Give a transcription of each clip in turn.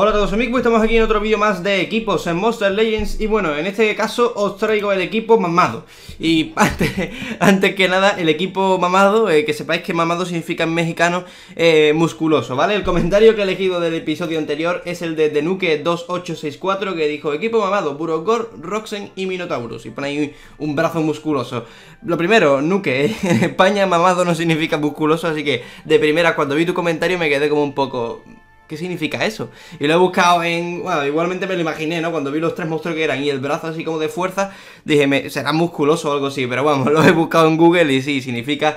Hola a todos amigos, estamos aquí en otro vídeo más de equipos en Monster Legends. Y bueno, en este caso os traigo el equipo mamado. Y antes que nada, el equipo mamado, que sepáis que mamado significa en mexicano musculoso, ¿vale? El comentario que he elegido del episodio anterior es el de Nuke2864, que dijo: equipo mamado, Burotgor, Roxen y Minotaurus. Y pone ahí un brazo musculoso. Lo primero, Nuke, en España mamado no significa musculoso, así que de primera cuando vi tu comentario me quedé como un poco... ¿qué significa eso? Y lo he buscado en... bueno, igualmente me lo imaginé, ¿no? Cuando vi los tres monstruos que eran y el brazo así como de fuerza, dije, será musculoso o algo así. Pero vamos, lo he buscado en Google y sí, significa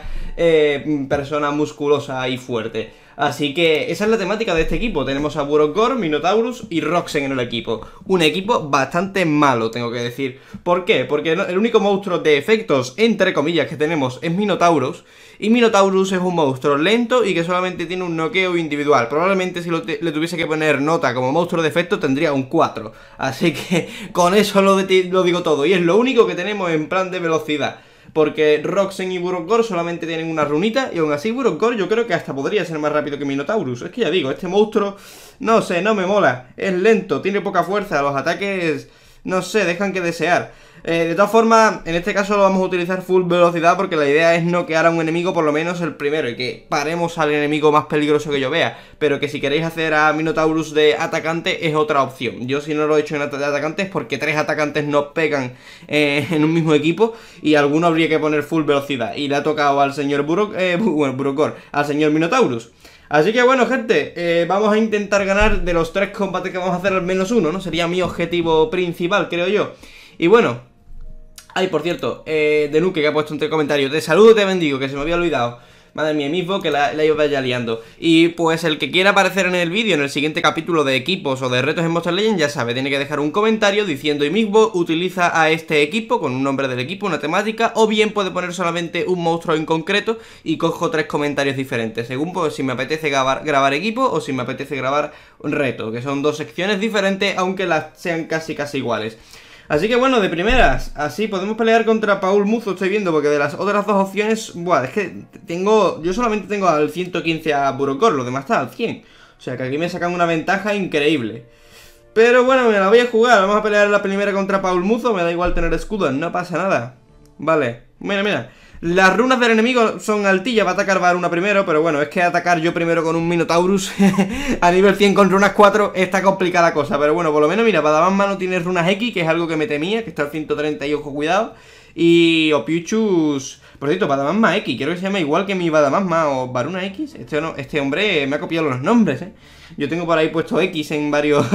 persona musculosa y fuerte. Así que esa es la temática de este equipo. Tenemos a Burotgor, Minotaurus y Roxen en el equipo. Un equipo bastante malo, tengo que decir. ¿Por qué? Porque el único monstruo de efectos, entre comillas, que tenemos es Minotaurus. Y Minotaurus es un monstruo lento y que solamente tiene un noqueo individual. Probablemente si le tuviese que poner nota como monstruo de efectos tendría un 4. Así que con eso lo digo todo. Y es lo único que tenemos en plan de velocidad. Porque Roxen y Burotgor solamente tienen una runita. Y aún así Burotgor yo creo que hasta podría ser más rápido que Minotaurus. Es que ya digo, este monstruo, no sé, no me mola. Es lento, tiene poca fuerza, los ataques, no sé, dejan que desear. De todas formas, en este caso lo vamos a utilizar full velocidad, porque la idea es noquear a un enemigo, por lo menos el primero, y que paremos al enemigo más peligroso que yo vea. Pero que si queréis hacer a Minotaurus de atacante es otra opción. Yo si no lo he hecho en de atacante es porque tres atacantes no pegan en un mismo equipo, y alguno habría que poner full velocidad. Y le ha tocado al señor Burotgor, al señor Minotaurus. Así que bueno, gente, vamos a intentar ganar de los tres combates que vamos a hacer al menos uno, ¿no? Sería mi objetivo principal, creo yo. Y bueno... ay, por cierto, de Nuke, que ha puesto entre comentarios: te saludo, te bendigo, que se me había olvidado. Madre mía, mismo que la iba ya liando. Y pues el que quiera aparecer en el vídeo, en el siguiente capítulo de equipos o de retos en Monster Legends, ya sabe, tiene que dejar un comentario diciendo: y mismo utiliza a este equipo, con un nombre del equipo, una temática, o bien puede poner solamente un monstruo en concreto y cojo tres comentarios diferentes, según pues, si me apetece grabar equipo o si me apetece grabar un reto, que son dos secciones diferentes, aunque las sean casi iguales. Así que bueno, de primeras, así podemos pelear contra Paul Muzo, estoy viendo, porque de las otras dos opciones, buah, es que tengo, yo solamente tengo al 115 a Burotgor, lo demás está al 100, o sea que aquí me sacan una ventaja increíble. Pero bueno, me la voy a jugar, vamos a pelear la primera contra Paul Muzo, me da igual tener escudo, no pasa nada. Vale, mira, las runas del enemigo son altillas, va a atacar Varuna primero, pero bueno, es que atacar yo primero con un Minotaurus a nivel 100 con runas 4 está complicada la cosa, pero bueno, por lo menos, mira, Badabasma no tiene runas X, que es algo que me temía, que está al 130 y ojo, cuidado, y Ophiuchus, por cierto, Badabasma X, creo que se llama igual que mi Badabasma o Varuna X, este hombre me ha copiado los nombres, yo tengo por ahí puesto X en varios,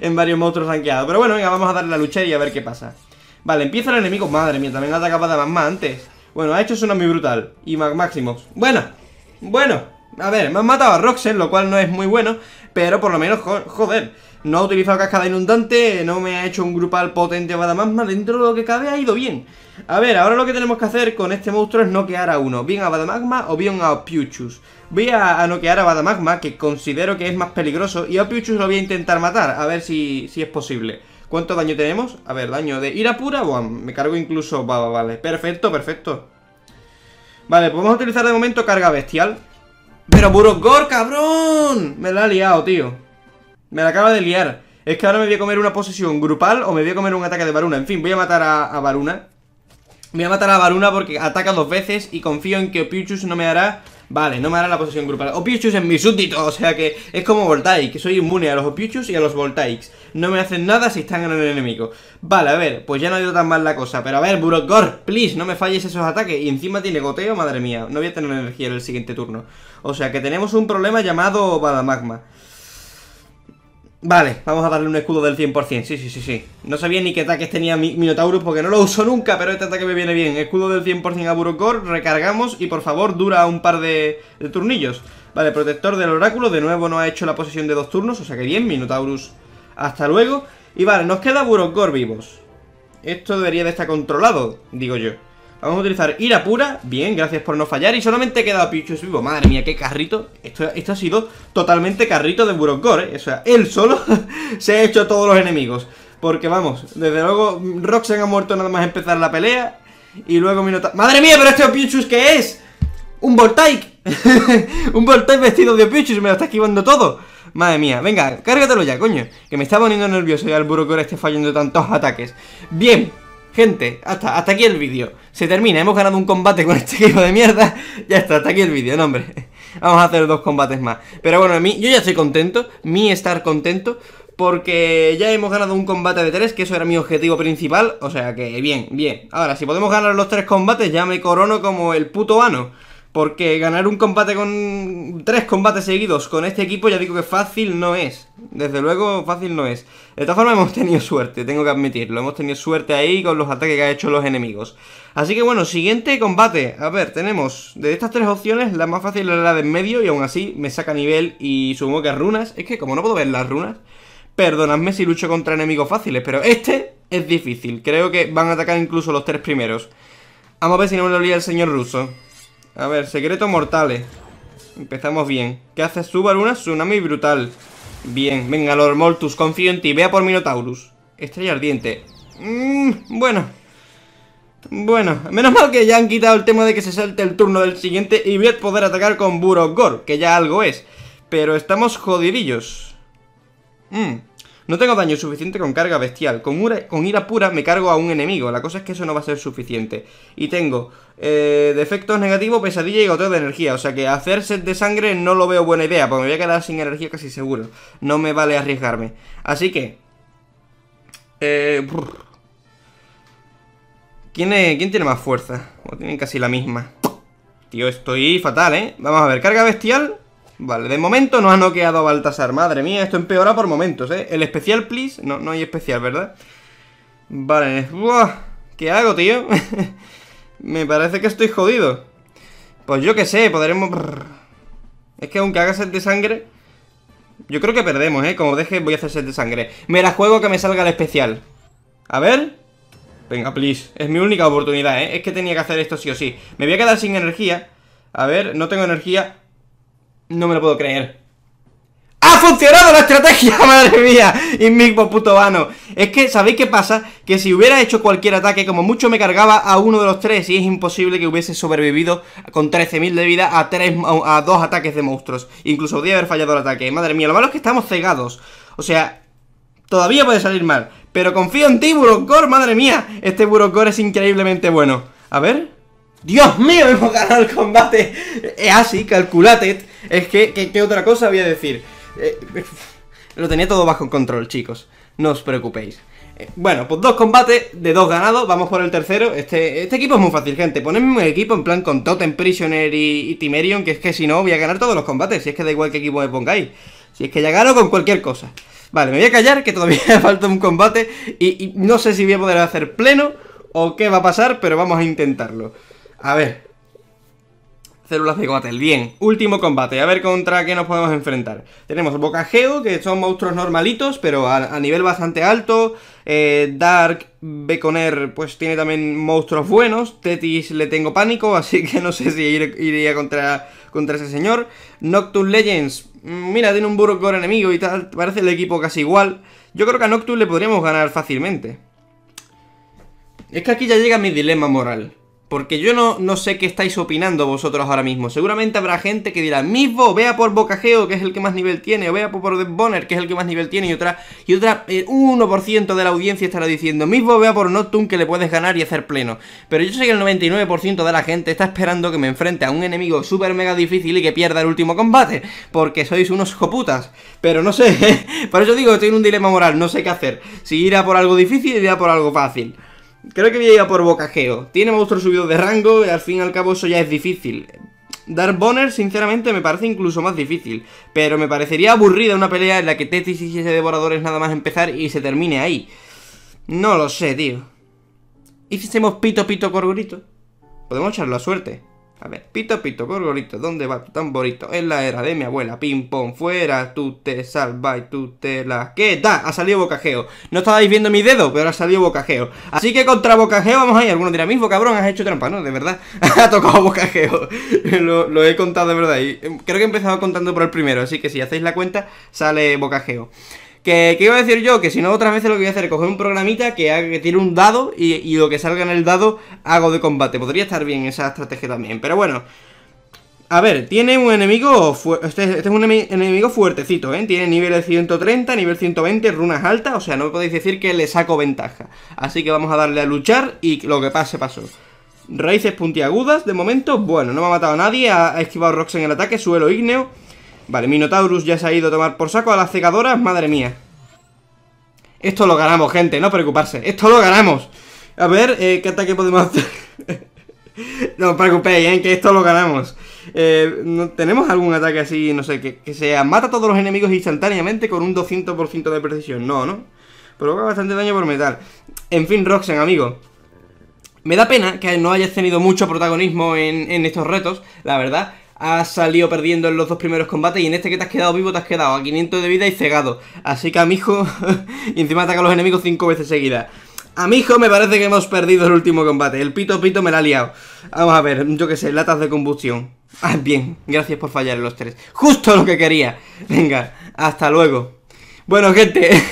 en varios monstruos rankeados, pero bueno, venga, vamos a darle la lucha y a ver qué pasa. Vale, empieza el enemigo, madre mía, también atacaba Badabasma antes. Bueno, ha hecho eso muy brutal. Y Magmaximus. Bueno, a ver, me han matado a Roxen, lo cual no es muy bueno, pero por lo menos, joder, no ha utilizado cascada inundante, no me ha hecho un grupal potente o nada más, dentro de lo que cabe ha ido bien. A ver, ahora lo que tenemos que hacer con este monstruo es noquear a uno, bien a Badamagma o bien a Ophiuchus. Voy a noquear a Badamagma, que considero que es más peligroso, y a Ophiuchus lo voy a intentar matar, a ver si es posible. ¿Cuánto daño tenemos? A ver, daño de ira pura. Buah, me cargo incluso... vale, perfecto. Vale, podemos utilizar de momento carga bestial. ¡Pero Burotgor, cabrón! Me la ha liado, tío. Me la acaba de liar. Es que ahora me voy a comer una posesión grupal o me voy a comer un ataque de Varuna. En fin, voy a matar a Varuna. Voy a matar a Varuna porque ataca dos veces y confío en que Ophiuchus no me hará... vale, no me hará la posesión grupal. Ophiuchus es mi súbdito, o sea que es como Voltaic. Soy inmune a los Ophiuchus y a los Voltaics. No me hacen nada si están en el enemigo. Vale, a ver, pues ya no ha ido tan mal la cosa. Pero a ver, Burotgor, please, no me falles esos ataques. Y encima tiene goteo, madre mía. No voy a tener energía en el siguiente turno. O sea que tenemos un problema llamado Badamagma. Vale, vamos a darle un escudo del 100%, sí. No sabía ni qué ataques tenía Minotaurus porque no lo uso nunca, pero este ataque me viene bien. Escudo del 100% a Burotgor, recargamos y por favor dura un par de turnillos. Vale, protector del oráculo, de nuevo no ha hecho la posesión de dos turnos, o sea que bien, Minotaurus, hasta luego. Y vale, nos queda Burotgor vivos. Esto debería de estar controlado, digo yo. Vamos a utilizar ira pura, bien, gracias por no fallar. Y solamente queda Ophiuchus vivo, madre mía, qué carrito. Esto ha sido totalmente carrito de Burotgor, o sea, él solo se ha hecho todos los enemigos. Porque vamos, desde luego Roxen ha muerto nada más empezar la pelea. Y luego Minotaurus, madre mía, pero este Ophiuchus ¿qué es? Un Voltaic. Un Voltaic vestido de Ophiuchus, me lo está esquivando todo. Madre mía, venga, cárgatelo ya, coño, que me está poniendo nervioso ya el Burotgor esté fallando tantos ataques. Bien, gente, hasta aquí el vídeo. Se termina, hemos ganado un combate con este equipo de mierda. Ya está, hasta aquí el vídeo, no hombre. Vamos a hacer 2 combates más. Pero bueno, a mí, yo ya estoy contento, mi estar contento, porque ya hemos ganado un combate de 3, que eso era mi objetivo principal. O sea que bien, bien. Ahora, si podemos ganar los 3 combates, ya me corono como el puto ano. Porque ganar un combate con 3 combates seguidos con este equipo, ya digo que fácil no es. Desde luego, fácil no es. De todas formas, hemos tenido suerte, tengo que admitirlo. Hemos tenido suerte ahí con los ataques que han hecho los enemigos. Así que bueno, siguiente combate. A ver, tenemos de estas 3 opciones, la más fácil es la de en medio, y aún así me saca nivel y supongo que runas. Es que como no puedo ver las runas, perdonadme si lucho contra enemigos fáciles, pero este es difícil. Creo que van a atacar incluso los 3 primeros. Vamos a ver si no me lo olvida el señor ruso. A ver, secretos mortales. Empezamos bien. ¿Qué hace su Varuna? Tsunami brutal. Bien, venga Lord Moltus, confío en ti. Vea por Minotaurus. Estrella ardiente. Bueno, menos mal que ya han quitado el tema de que se salte el turno del siguiente y voy a poder atacar con Burotgor, que ya algo es. Pero estamos jodidillos. No tengo daño suficiente con carga bestial. Con ira pura me cargo a un enemigo. La cosa es que eso no va a ser suficiente. Y tengo defectos negativos, pesadilla y goteo de energía. O sea que hacer sed de sangre no lo veo buena idea, porque me voy a quedar sin energía casi seguro. No me vale arriesgarme. Así que ¿Quién tiene más fuerza? O tienen casi la misma. Tío, estoy fatal, ¿eh? Vamos a ver, carga bestial. Vale, de momento no ha noqueado a Baltasar. Madre mía, esto empeora por momentos, ¿eh? El especial, please. No, no hay especial, ¿verdad? Vale. Buah, ¿qué hago, tío? Me parece que estoy jodido. Pues yo qué sé, podremos... Es que aunque haga set de sangre, yo creo que perdemos, ¿eh? Como deje, voy a hacer set de sangre. Me la juego que me salga el especial. A ver... Venga, please. Es mi única oportunidad, ¿eh? Es que tenía que hacer esto sí o sí. Me voy a quedar sin energía. A ver, no tengo energía... No me lo puedo creer. ¡Ha funcionado la estrategia! ¡Madre mía! Inmigo puto vano. Es que, ¿sabéis qué pasa? Que si hubiera hecho cualquier ataque, como mucho me cargaba a uno de los 3, y es imposible que hubiese sobrevivido con 13.000 de vida a 2 ataques de monstruos. Incluso podría haber fallado el ataque. Madre mía, lo malo es que estamos cegados. O sea, todavía puede salir mal. Pero confío en ti, Burotgor. Madre mía, este Burotgor es increíblemente bueno. A ver... ¡Dios mío! Hemos ganado el combate. Así, calculate. Es que, ¿qué otra cosa voy a decir? Lo tenía todo bajo control, chicos. No os preocupéis. Bueno, pues 2 combates de 2 ganados. Vamos por el tercero. Este equipo es muy fácil, gente. Ponedme un equipo en plan con Totem, Prisoner y Timerion, que es que si no voy a ganar todos los combates. Si es que da igual qué equipo me pongáis. Si es que ya gano con cualquier cosa. Vale, me voy a callar, que todavía me falta un combate y no sé si voy a poder hacer pleno o qué va a pasar, pero vamos a intentarlo. A ver, células de Goatel, bien, último combate, a ver contra qué nos podemos enfrentar. Tenemos Bocageo, que son monstruos normalitos, pero a nivel bastante alto. Dark Beconer, pues tiene también monstruos buenos. Tetis le tengo pánico, así que no sé si iría contra ese señor. Nocturne Legends, mira, tiene un Burotgor enemigo y tal, parece el equipo casi igual. Yo creo que a Nocturne le podríamos ganar fácilmente. Es que aquí ya llega mi dilema moral. Porque yo no sé qué estáis opinando vosotros ahora mismo. Seguramente habrá gente que dirá: mismo, vea por Bocageo, que es el que más nivel tiene, o vea por Boner, que es el que más nivel tiene. Y 1% de la audiencia estará diciendo: mismo, vea por Nocturne, que le puedes ganar y hacer pleno. Pero yo sé que el 99% de la gente está esperando que me enfrente a un enemigo súper mega difícil y que pierda el último combate, porque sois unos joputas. Pero no sé, por eso digo que estoy en un dilema moral, no sé qué hacer. Si ir a por algo difícil o ir a por algo fácil. Creo que voy a ir a por Bocageo. Tiene monstruos subidos de rango y al fin y al cabo eso ya es difícil. Dark Beconer, sinceramente, me parece incluso más difícil. Pero me parecería aburrida una pelea en la que Tetis y ese devorador es nada más empezar y se termine ahí. No lo sé, tío. ¿Y si hacemos pito pito corgorito? Podemos echarlo a suerte. A ver, pito pito corgorito, ¿dónde va tu tamborito? En la era de mi abuela, ping pong fuera, tú te salvas y tú te la... ¿Qué da? Ha salido Bocageo. No estabais viendo mi dedo, pero ha salido Bocageo. Así que contra Bocageo vamos ahí. Algunos dirán: mismo, cabrón, has hecho trampa, ¿no? De verdad, ha tocado Bocageo. Lo he contado de verdad y creo que he empezado contando por el primero, así que si hacéis la cuenta, sale Bocageo. ¿Qué iba a decir yo? Que si no, otras veces lo que voy a hacer es coger un programita que tire un dado y lo que salga en el dado hago de combate. Podría estar bien esa estrategia también, pero bueno. A ver, tiene un enemigo... Este es un enemigo fuertecito, ¿eh? Tiene nivel de 130, nivel 120, runas altas. O sea, no me podéis decir que le saco ventaja. Así que vamos a darle a luchar y lo que pase, pasó. Raíces puntiagudas, de momento, bueno, no me ha matado a nadie. Ha esquivado Roxen el ataque, suelo ígneo. Vale, Minotaurus ya se ha ido a tomar por saco a las cegadoras, madre mía. Esto lo ganamos, gente, no preocuparse. Esto lo ganamos. A ver, ¿qué ataque podemos hacer? No os preocupéis, que esto lo ganamos. ¿Tenemos algún ataque así, no sé, que sea mata a todos los enemigos instantáneamente con un 200% de precisión? No, ¿no? Provoca bastante daño por metal. En fin, Roxen, amigo. Me da pena que no hayas tenido mucho protagonismo en estos retos, la verdad. Has salido perdiendo en los dos primeros combates y en este que te has quedado vivo te has quedado a 500 de vida y cegado. Así que, amigo, y encima ataca a los enemigos 5 veces seguidas. Amigo, me parece que hemos perdido el último combate. El pito me la ha liado. Vamos a ver, yo qué sé, latas de combustión. Ah, bien, gracias por fallar en los tres. Justo lo que quería. Venga, hasta luego. Bueno, gente,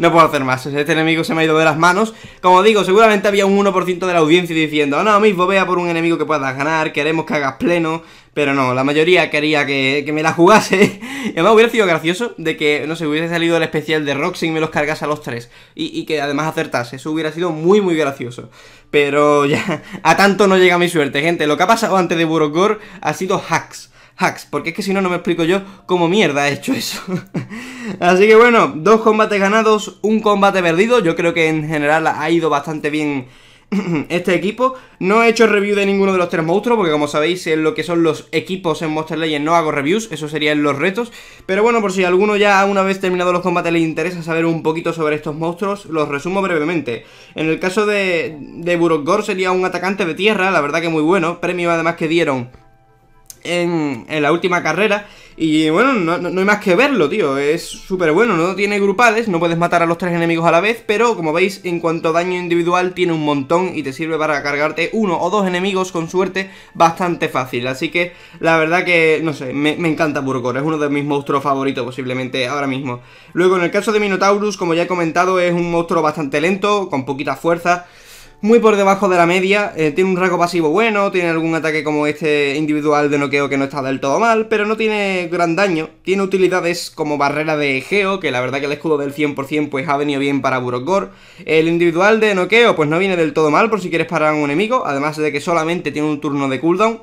no puedo hacer más. Este enemigo se me ha ido de las manos. Como digo, seguramente había un 1% de la audiencia diciendo: oh, no, mismo, vea por un enemigo que puedas ganar, queremos que hagas pleno. Pero no, la mayoría quería que me la jugase. Y además hubiera sido gracioso de que, no sé, hubiese salido el especial de Roxen y me los cargase a los tres. Y que además acertase. Eso hubiera sido muy, muy gracioso. Pero ya, a tanto no llega mi suerte, gente. Lo que ha pasado antes de Burotgor ha sido hacks. Hacks, porque es que si no, no me explico yo cómo mierda he hecho eso. Así que bueno, 2 combates ganados, 1 combate perdido. Yo creo que en general ha ido bastante bien este equipo. No he hecho review de ninguno de los 3 monstruos, porque como sabéis, en lo que son los equipos en Monster Legends no hago reviews, eso sería en los retos. Pero bueno, por si alguno ya una vez terminados los combates le interesa saber un poquito sobre estos monstruos, los resumo brevemente. En el caso de Burotgor sería un atacante de tierra, la verdad que muy bueno. Premio además que dieron en la última carrera. Y bueno, no hay más que verlo, tío. Es súper bueno, no tiene grupales. No puedes matar a los 3 enemigos a la vez, pero como veis, en cuanto a daño individual tiene un montón y te sirve para cargarte 1 o 2 enemigos con suerte bastante fácil. Así que la verdad que, no sé, me encanta Burotgor. Es uno de mis monstruos favoritos posiblemente ahora mismo. Luego en el caso de Minotaurus, como ya he comentado, es un monstruo bastante lento, con poquita fuerza, muy por debajo de la media. Tiene un rasgo pasivo bueno, tiene algún ataque como este individual de noqueo que no está del todo mal, pero no tiene gran daño. Tiene utilidades como barrera de Egeo, que la verdad que el escudo del 100% pues ha venido bien para Burotgor. El individual de noqueo pues no viene del todo mal por si quieres parar a un enemigo, además de que solamente tiene un turno de cooldown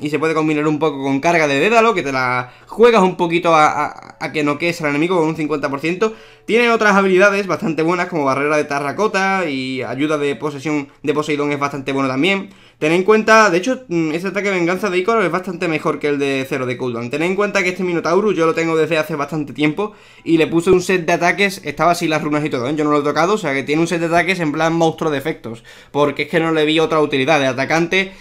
y se puede combinar un poco con carga de Dédalo, que te la juegas un poquito a que noquees al enemigo con un 50%. Tiene otras habilidades bastante buenas como barrera de Terracota y ayuda de posesión de Poseidón es bastante bueno también. Tened en cuenta, de hecho, este ataque de venganza de Icor es bastante mejor que el de 0 de cooldown. Tened en cuenta que este Minotaurus yo lo tengo desde hace bastante tiempo y le puse un set de ataques, estaba así las runas y todo, ¿eh? Yo no lo he tocado, o sea que tiene un set de ataques en plan monstruo de efectos, porque es que no le vi otra utilidad de atacante.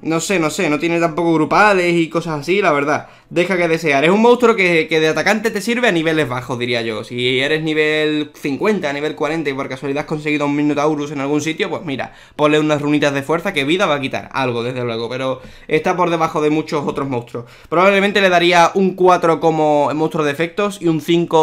No sé, no tiene tampoco grupales y cosas así, la verdad. Deja que desear. Es un monstruo que de atacante te sirve a niveles bajos, diría yo. Si eres nivel 50, nivel 40 y por casualidad has conseguido un Minotaurus en algún sitio, pues mira, ponle unas runitas de fuerza que vida va a quitar, algo desde luego, pero está por debajo de muchos otros monstruos. Probablemente le daría un 4 como monstruo de efectos y un 5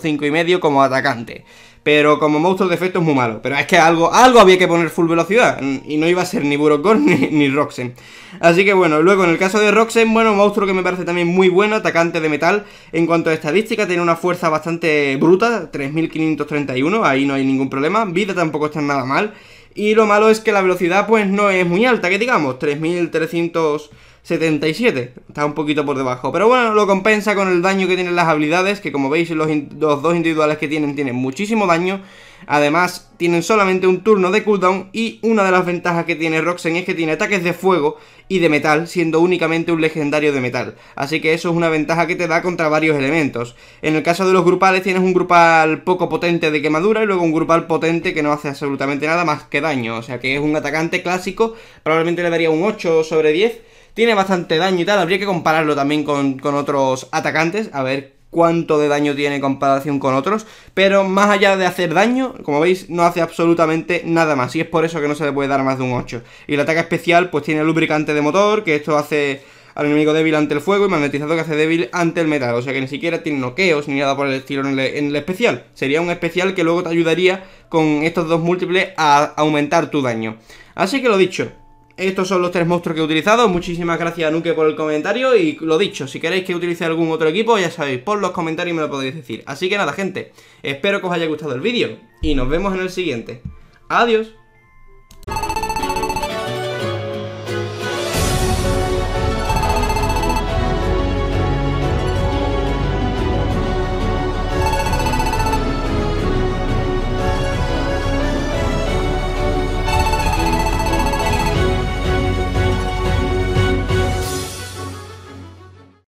o 5,5 como atacante. Pero como monstruo de efecto es muy malo. Pero es que algo había que poner full velocidad. Y no iba a ser ni Burotgor ni Roxen. Así que bueno, luego en el caso de Roxen, bueno, monstruo que me parece también muy bueno, atacante de metal. En cuanto a estadística, tiene una fuerza bastante bruta, 3531, ahí no hay ningún problema. Vida tampoco está nada mal. Y lo malo es que la velocidad pues no es muy alta, que digamos, 3377, está un poquito por debajo. Pero bueno, lo compensa con el daño que tienen las habilidades, que como veis los 2 individuales que tienen muchísimo daño. Además, tienen solamente un turno de cooldown y una de las ventajas que tiene Roxen es que tiene ataques de fuego y de metal, siendo únicamente un legendario de metal. Así que eso es una ventaja que te da contra varios elementos. En el caso de los grupales tienes un grupal poco potente de quemadura y luego un grupal potente que no hace absolutamente nada más que daño. O sea que es un atacante clásico, probablemente le daría un 8 sobre 10. Tiene bastante daño y tal, habría que compararlo también con otros atacantes, a ver cuánto de daño tiene en comparación con otros. Pero más allá de hacer daño, como veis, no hace absolutamente nada más. Y es por eso que no se le puede dar más de un 8. Y el ataque especial, pues tiene lubricante de motor, que esto hace al enemigo débil ante el fuego, y magnetizado, que hace débil ante el metal. O sea que ni siquiera tiene noqueos ni nada por el estilo en el especial. Sería un especial que luego te ayudaría con estos dos múltiples a aumentar tu daño. Así que lo dicho, Estos son los tres monstruos que he utilizado. Muchísimas gracias, Nuke, por el comentario. Y lo dicho, si queréis que utilice algún otro equipo, ya sabéis, por los comentarios me lo podéis decir. Así que nada, gente, espero que os haya gustado el vídeo y nos vemos en el siguiente. Adiós.